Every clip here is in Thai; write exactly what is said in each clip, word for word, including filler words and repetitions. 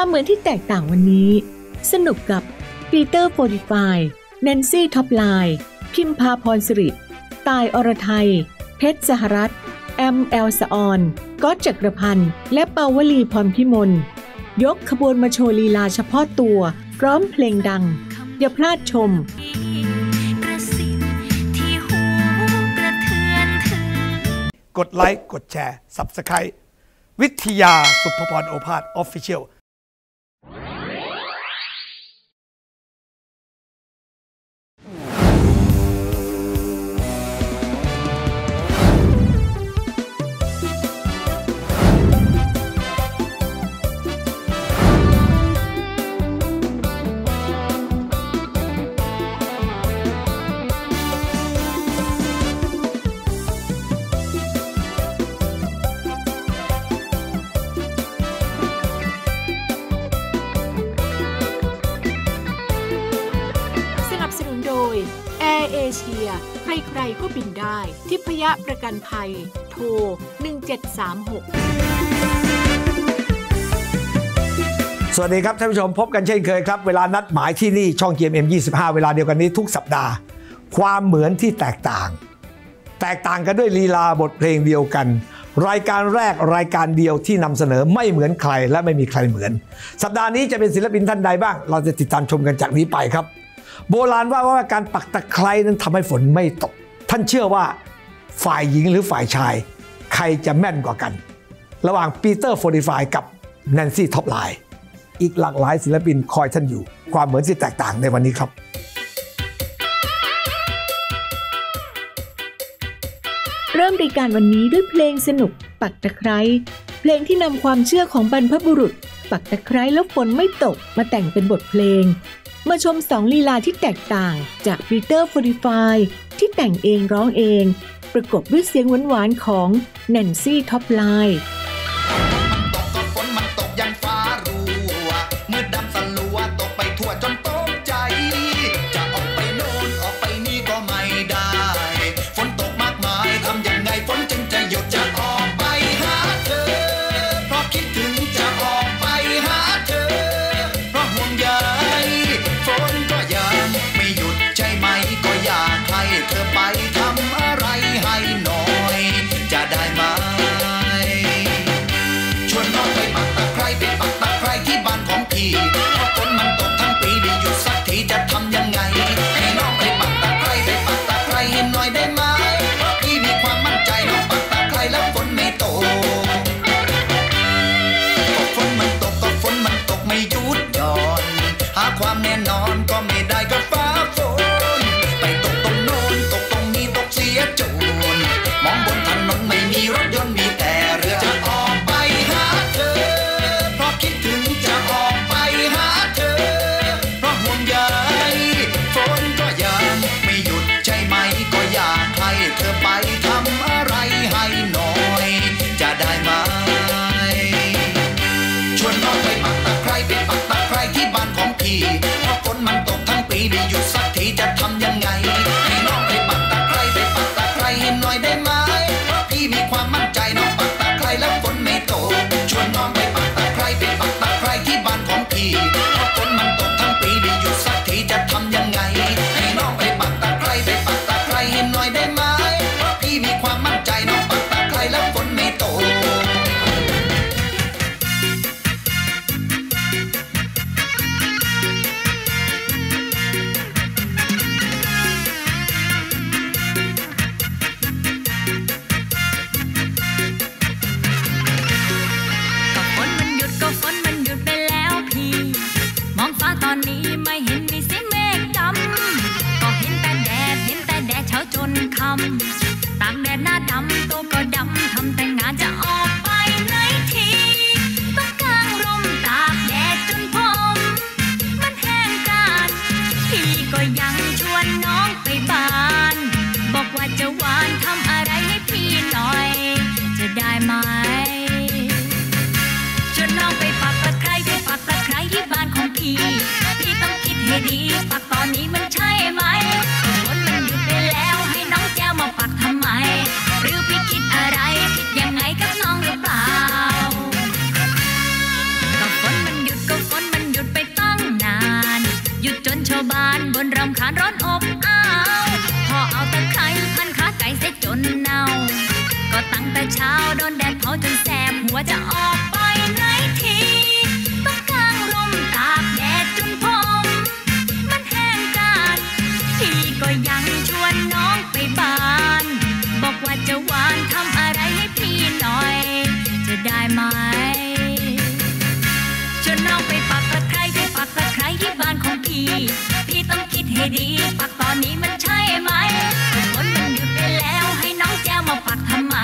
ความเหมือนที่แตกต่างวันนี้สนุกกับปีเตอร์โฟร์ติฟายแนนซี่ท็อปไลน์พิมพาพรสิริตายอรไทยเพชรสหรัฐแอมแอลสออนก๊อตจักรพันธ์และปาวลีพรพิมลยกขบวนมาโชว์ลีลาเฉพาะตัวพร้อมเพลงดังอย่าพลาดชมกดไลค์กดแชร์ Subscribe วิทยาสุภพรโอภาส Officialใครๆก็บินได้ทิพยประกันภัยโทรหนึ่งเจ็ดสามหกสวัสดีครับท่านผู้ชมพบกันเช่นเคยครับเวลานัดหมายที่นี่ช่อง จี เอ็ม เอ็ม ยี่สิบห้า เวลาเดียวกันนี้ทุกสัปดาห์ความเหมือนที่แตกต่างแตกต่างกันด้วยลีลาบทเพลงเดียวกันรายการแรกรายการเดียวที่นำเสนอไม่เหมือนใครและไม่มีใครเหมือนสัปดาห์นี้จะเป็นศิลปินท่านใดบ้างเราจะติดตามชมกันจากนี้ไปครับโบราณว่าว่าการปักตะไคร้นั้นทำให้ฝนไม่ตกท่านเชื่อว่าฝ่ายหญิงหรือฝ่ายชายใครจะแม่นกว่ากันระหว่างปีเตอร์โฟร์ติฟายกับแนนซี่ท็อปไลน์อีกหลากหลายศิลปินคอยท่านอยู่ความเหมือนที่แตกต่างในวันนี้ครับเริ่มรายการวันนี้ด้วยเพลงสนุกปักตะไคร้เพลงที่นำความเชื่อของบรรพบุรุษปักตะไคร้แล้วฝนไม่ตกมาแต่งเป็นบทเพลงมาชมสองลีลาที่แตกต่างจากปีเตอร์โฟร์ติฟายที่แต่งเองร้องเองประกบด้วยเสียงหวานๆของแนนซี่ท็อปไลน์ ชาวบ้านบนรำคาญร้อนอบอ้าวพอเอาตะไคร้พันขาไก่เสียจนเน่าก็ตั้งแต่เช้าโดนแดดเผาจนแสบหัวจะออกไปไหนทีต้องกางร่มตากแดดจนผมมันแห้งกาดพี่ก็ยังชวนน้องไปบ้านบอกว่าจะหวานทำอะไรให้พี่หน่อยจะได้ไหมชวนน้องไปปักตะไคร้ไปปักตะไคร้ที่บ้านของพี่พี่ต้องคิดให้ดีปักตอนนี้มันใช่ไหมฝนมันหยุดไปแล้วให้น้องแจ้วมาปักทำไม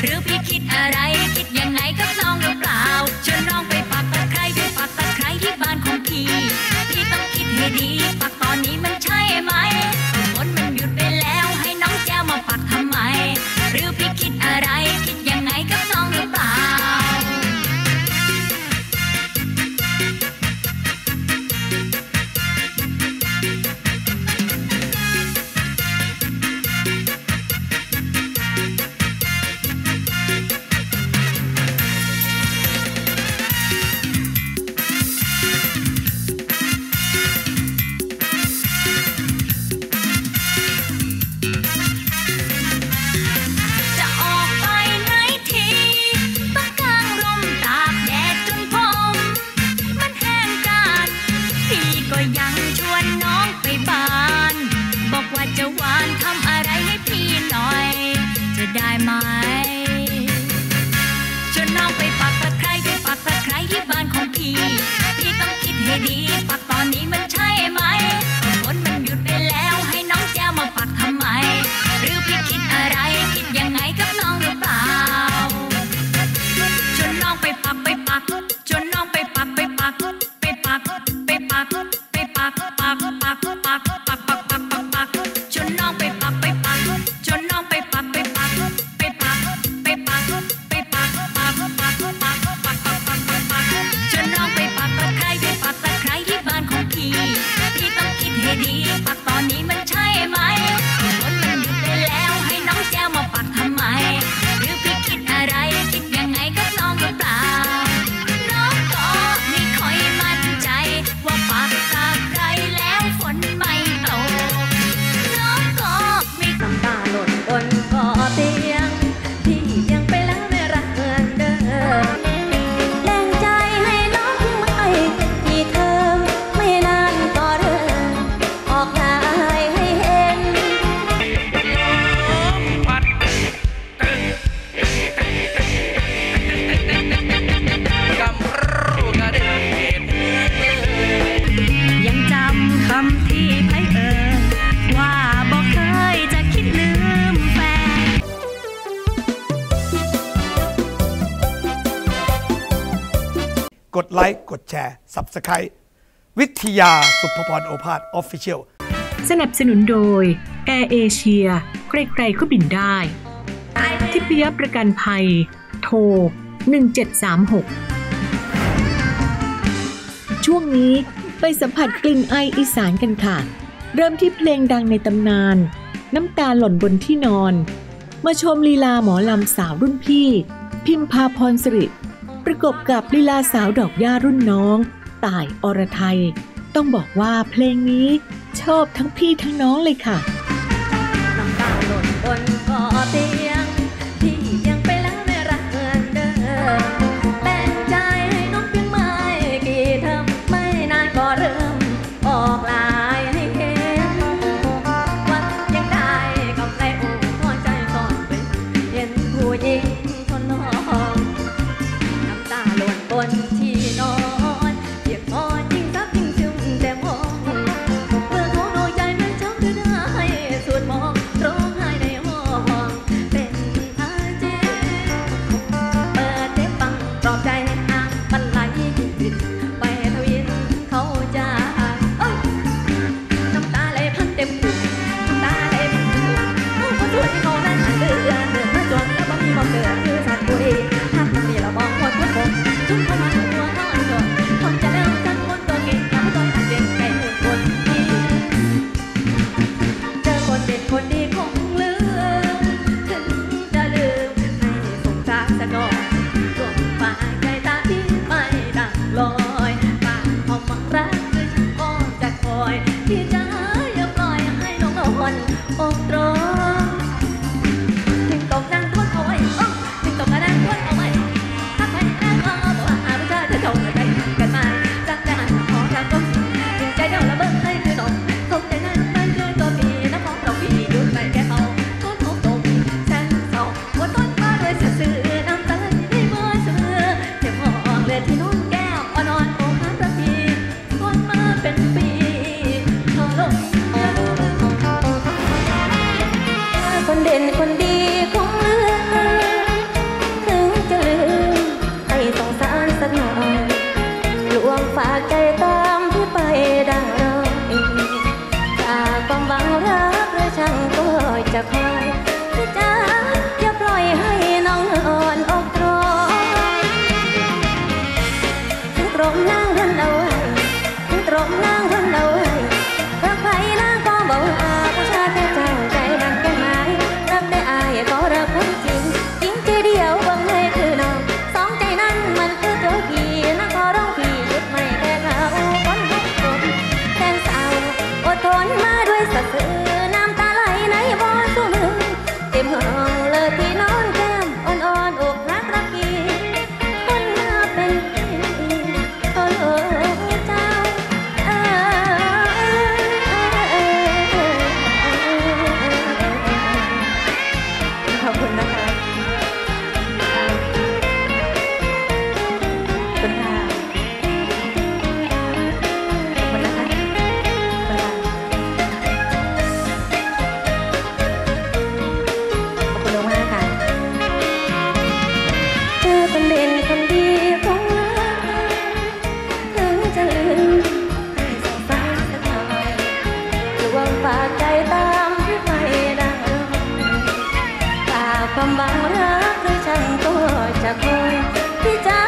หรือพี่คิดอะไรคิดยังไงกับน้องหรือเปล่าชวนน้องไปปักตะไคร้ไปปักตะไคร้ที่บ้านของพี่พี่ต้องคิดให้ดีปักตอนนี้มันใช่ไหมฝนมันหยุดไปแล้วให้น้องแจ้วมาปักทำไมหรือพี่คิดอะไรคิดยังไงกับน้องหรือเปล่ากดไลค์กดแชร์ ซับสไครบ์ วิทยาสุภพรโอภาส ออฟฟิเชียล สนับสนุนโดย แอร์เอเชีย ใครๆก็บินได้ทิพยประกันภัยโทรหนึ่งเจ็ดสามหกช่วงนี้ไปสัมผัสกลิ่นไออีสานกันค่ะเริ่มที่เพลงดังในตำนานน้ำตาหล่นบนที่นอนมาชมลีลาหมอลำสาวรุ่นพี่พิมพาพรสิริประกอบกับลีลาสาวดอกหญ้ารุ่นน้องต่ายอรไทยต้องบอกว่าเพลงนี้ชอบทั้งพี่ทั้งน้องเลยค่ะน้ำตาหล่นบนคอเตียงที่ยังไปแล้วไม่รักเหมือนเดิมแบ่งใจให้น้องเพียงไม่กี่เทอมไม่นานก็เริ่มออกลายให้เห็นวันยังได้กับในอกหัวใจก่อนเป็นเห็นผู้หญิงคนนอกบนที่นอนเปียกนอนยิ่งทับยิ่งชุ่มแต่มองเมื่อเขาเอาใจมันช้ำหรือได้ ฝากใจตามที่ไปดังรอยฝากความหวังรักและช่างก็จะคอยพี่จ๋าอย่าปล่อยให้น้องอ่อนอกตรอยถึงตรงนั่งทนเอาไว้ถึงตรงนั่งทนเอาไว้รักใครนั่งก็เบาอาผู้ชายแค่จ้างใจดังแค่ไม้รักได้อายก็รักคนจริงจริงใจเดียวบังให้คือน้องสองใจนั้นมันคือโจกีนั่งขอร้องพี่หยุดไม่แต่เราคนทุกคนแฟนสาวอดทนมาด้วยสักคืนน้ำตาไหลในบ่อสู้มือเต็มห้องเลยพี่น้องแก้มอ่อนๆอกรักรักกีคนมาเป็นโอ้เจ้าเออขอบคุณนะคะคุณค่ะขอบคุณนะคะขอบคุณมากค่ะเธอต้องเป็นคนดีของเราถึงจะลืมให้สงสารสักหน่อยดวงฝากใจตามที่ไปดังรอยฝากความหวังรักและฉันก็จะคอยพี่จ๋า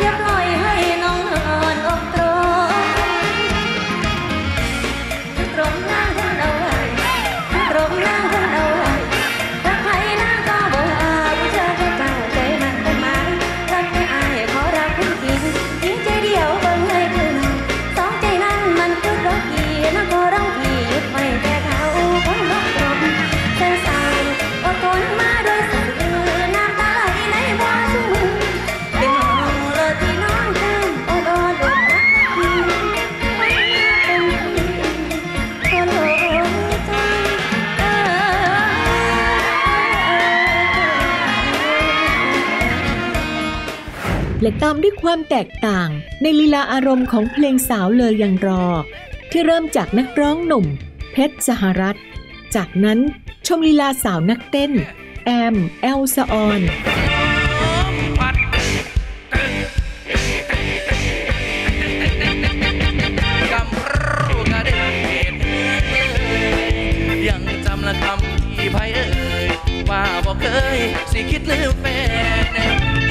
อย่าปล่อยให้น้องอ่อนอกตรอยถึงตรงนั่งทนเอาไว้ถึงตรงนั่งทนเอาไว้รักใครนั่งก็เบาอาผู้ชายแค่จ้างใจมันเป็นไม้รักไม่อายขอรักคนจริงจริงใจเดียวเบิ่งให้คือน้องสองใจนั่นมันคือโจกีนั่งก็ร้องพี่หยุดไม่แต่เขาคนรบกวนเธอสาวอดทนมาด้วยสักคืนน้ำตาไหลในบ่อสู้มือเป็นห่วงเลยที่น้องแก้มอ่อนๆอกรักรักกีคนมาเป็นคนโอ้เจ้าเออ และตามด้วยความแตกต่างในลีลาอารมณ์ของเพลงสาวเลยยังรอที่เริ่มจากนักร้องหนุ่มเพชรสหรัฐจากนั้นชมลีลาสาวนักเต้นแอมแอลซออนยังจำละคำที่ไพ่เอ่ยว่าบอกเคยสิคิดลืมแฟน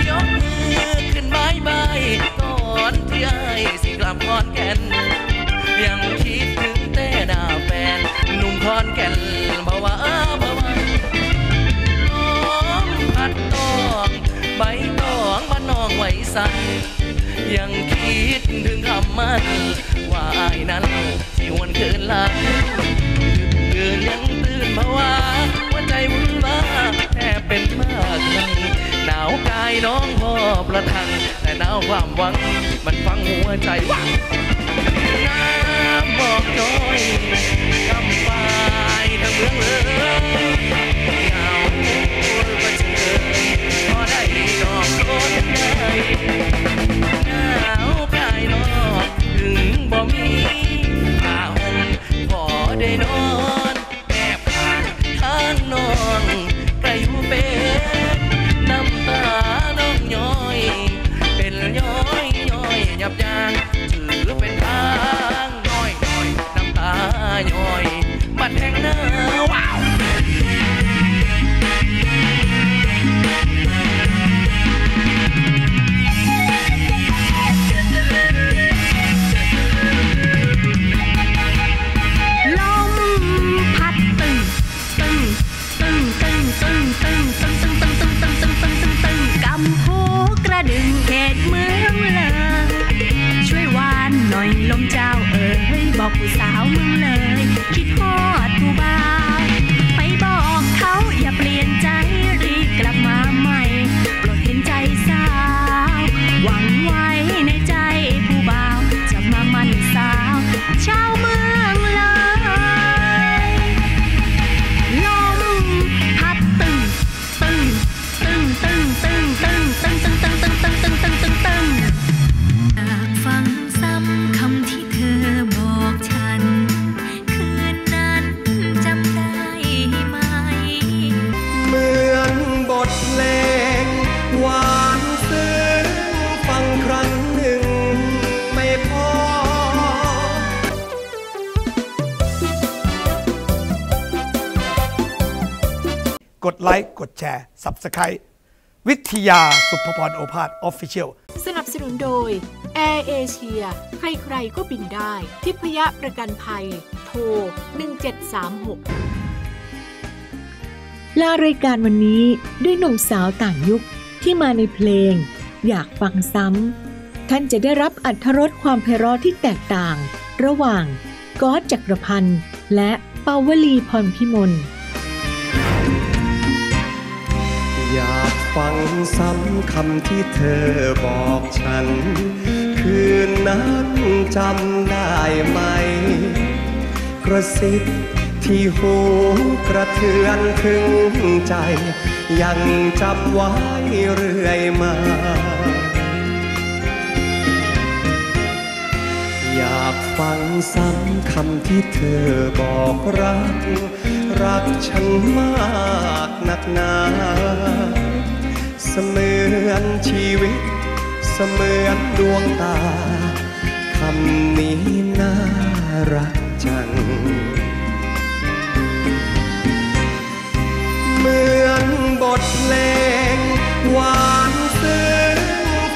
ยกมือขึ้นบายบายตอนที่ไอ้สิกลับคอนแก่นยังคิดถึงแต่หน้าแฟนหนุ่มคอนแก่นภาวะภาวะน้องผัดตองใบตองบ้านน้องไว้สั่นยังคิดถึงคำมันว่าไอ้นั้นสิหวนคืนหลังดึกๆยังตื่นภาวะหัวใจวุ่นวายแทบเป็นมากมายหนาวกายน้องพอประทังแต่หนาวความหวังมันฟังหัวใจว่าหมอกน้อยกำปายทั้งเมืองเลยเหงาก็เจอพอได้ดอกคนใดหนาวกายนอกถึงบ่มีผ้าห่มพอได้นอนแอบผ่านทางนอนไกลหูเป็นน้ำตาน้องย้อยเป็นย้อยย้อยหยับยางถือเป็นทางน้อยน้อยน้ำตาย้อย กดไลค์กดแชร์ Subscribe วิทยาสุภพรโอภาส Official สนับสนุนโดย Air Asia ใครใครก็บินได้ทิพยประกันภัยโทรหนึ่งเจ็ดสามหกลารายการวันนี้ด้วยหนุ่มสาวต่างยุคที่มาในเพลงอยากฟังซ้ำท่านจะได้รับอรรถรสความไพเราะที่แตกต่างระหว่างก๊อตจักรพันธ์และปาวลีพรพิมลอยากฟังซ้ำคำที่เธอบอกฉันคืนนั้นจำได้ไหมกระซิบที่หูกระเทือนถึงใจยังจับไว้เรื่อยมาอยากฟังซ้ำคำที่เธอบอกรักรักฉันมากนักหนาเสมือนชีวิตเสมือนดวงตาคำนี้น่ารักจังเหมือนบทเพลงหวานซึ้ง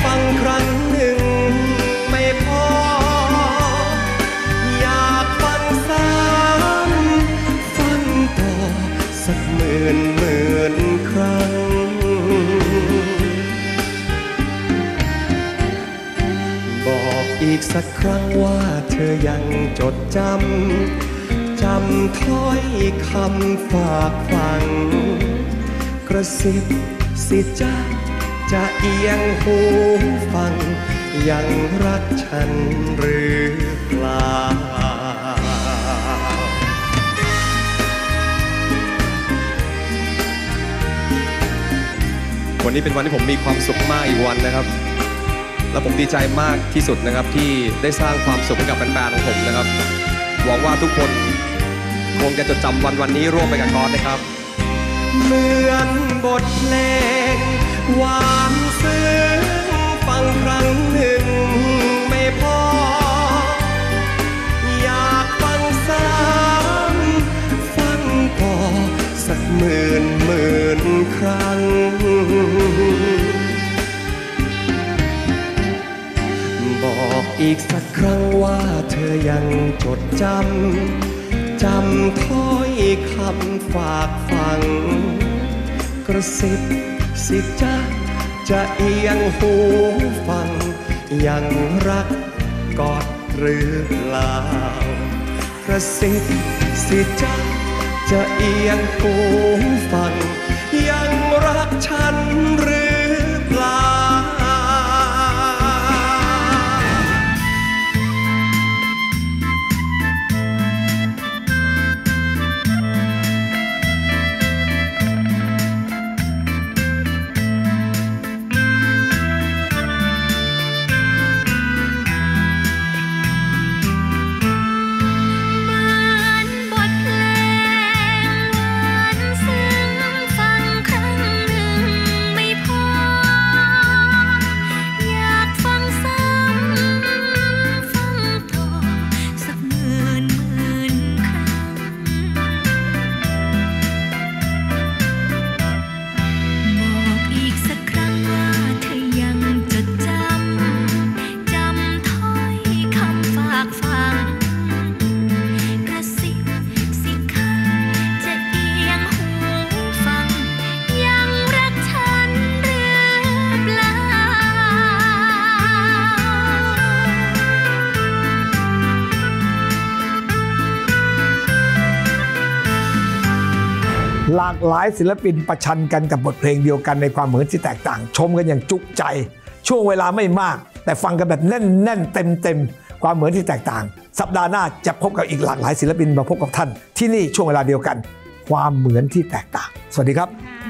ฟังครั้งหนึ่งไม่พออยากฟังซ้ำฟังต่อสักหมื่นหมื่นครั้งบอกอีกสักครั้งว่าเธอยังจดจำจำถ้อยคำฝากฝังกระซิบสิจ๊ะจะเอียงหูฟังยังรักฉันหรือเปล่าวันนี้เป็นวันที่ผมมีความสุขมากอีกวันนะครับและผมดีใจมากที่สุดนะครับที่ได้สร้างความสุขให้กับแฟนๆของผมนะครับหวังว่าทุกคนคงจะจดจำวันวันนี้ร่วมไปกับก๊อตนะครับเหมือนบทเพลงหวานซึ้งฟังครั้งหนึ่งไม่พออยากฟังซ้ำฟังต่อสักหมื่นหมื่นครั้งบอกอีกสักครั้งว่าเธอยังจดจำจำถ้อยคำฝากฝังกระซิบสิจ๊ะจะเอียงหูฟังยังรักกอดหรือเปล่ากระซิบสิจ๊ะจะเอียงหูฟังยังรักฉันหรือเปล่าหลากหลายศิลปินประชันกันกับบทเพลงเดียวกันในความเหมือนที่แตกต่างชมกันอย่างจุใจช่วงเวลาไม่มากแต่ฟังกันแบบแน่นๆเต็มๆความเหมือนที่แตกต่างสัปดาห์หน้าจะพบกับอีกหลากหลายศิลปินมาพบกับท่านที่นี่ช่วงเวลาเดียวกันความเหมือนที่แตกต่างสวัสดีครับ